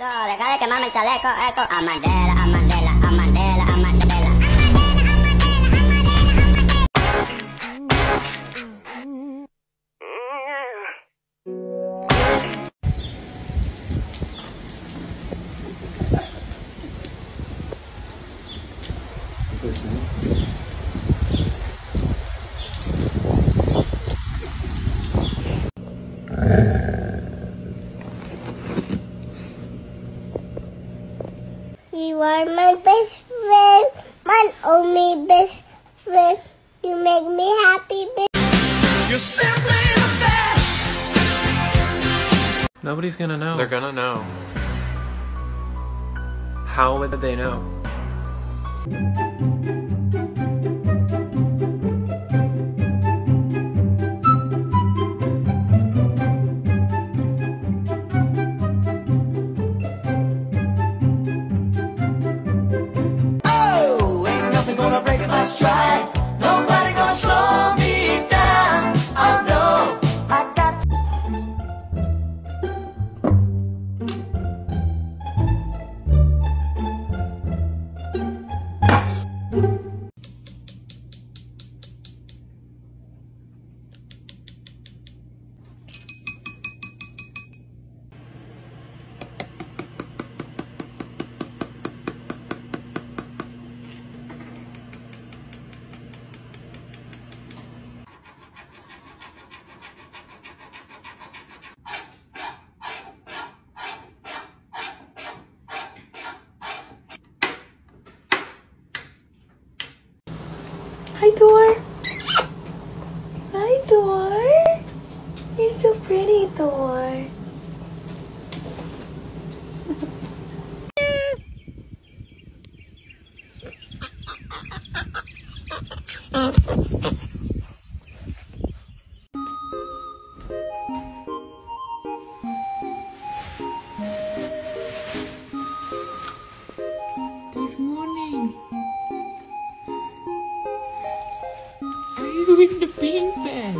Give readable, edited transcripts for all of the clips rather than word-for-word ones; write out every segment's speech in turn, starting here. sole, cada vez que mame el chaleco, eco. A Mandela, a Mandela, a Mandela, a Mandela. You are my best friend, my only best friend. You make me happy, bitch. You're simply the best. Nobody's gonna know. They're gonna know. How would they know? Nobody gonna slow me down. Oh no, I got. Hi, Thor. Hi, Thor. You're so pretty, Thor. In the pink bed.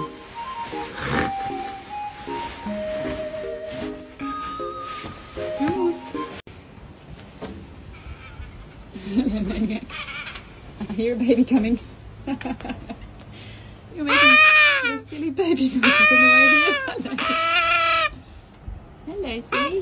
I hear a baby coming. You're making a silly baby noises on the way. Hello, silly.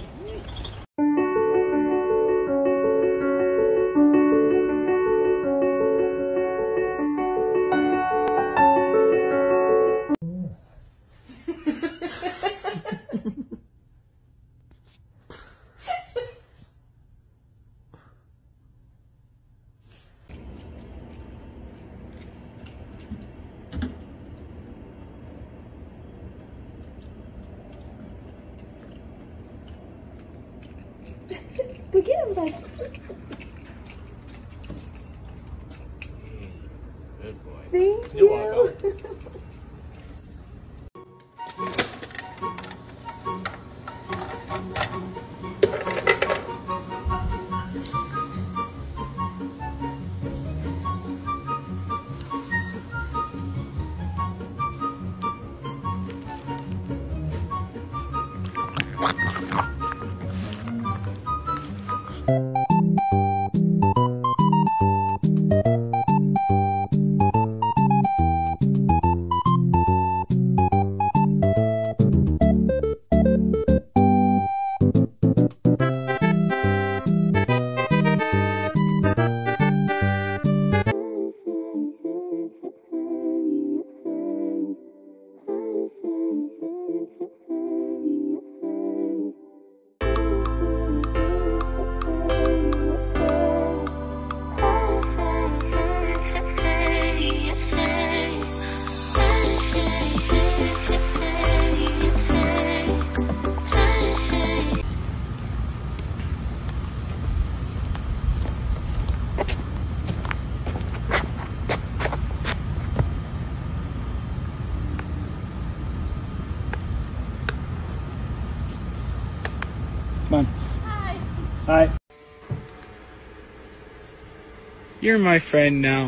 Look at him, bud. Good boy. Thank you. Come on. Hi. Hi. You're my friend now.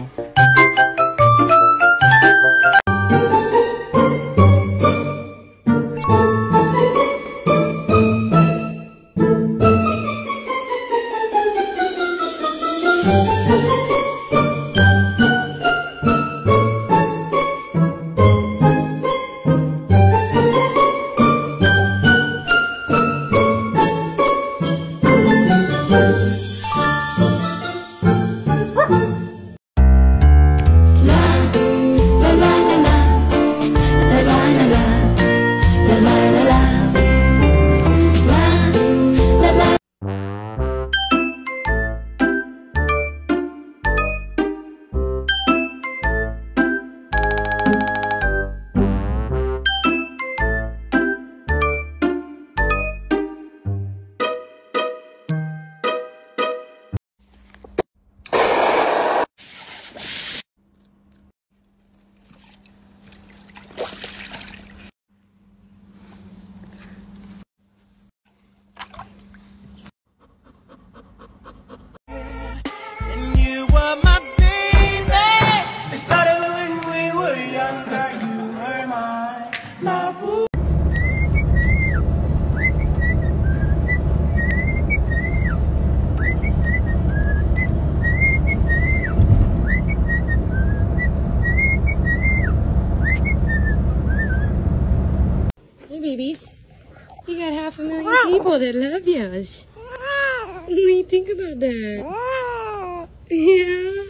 You got 500,000 people that love you. What do you think about that? Yeah.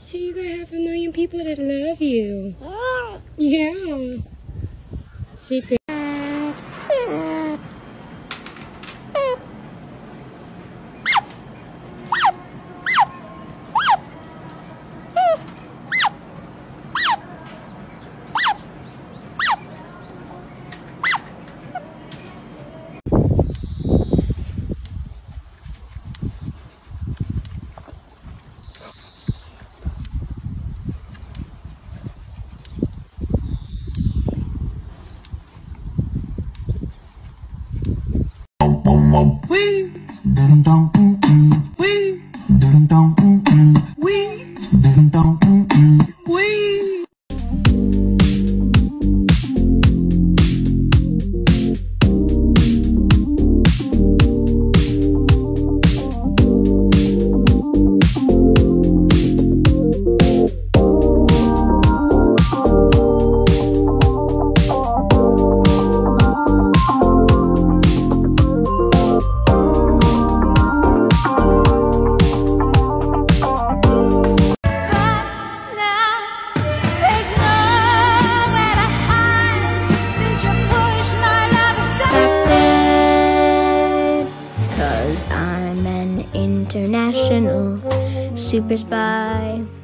So you got 500,000 people that love you. Yeah. Secret. Wee! Dun dun dun dun. Wee! Dun dun dun dun. Wee! Dun dun dun dun. Wee! International super spy.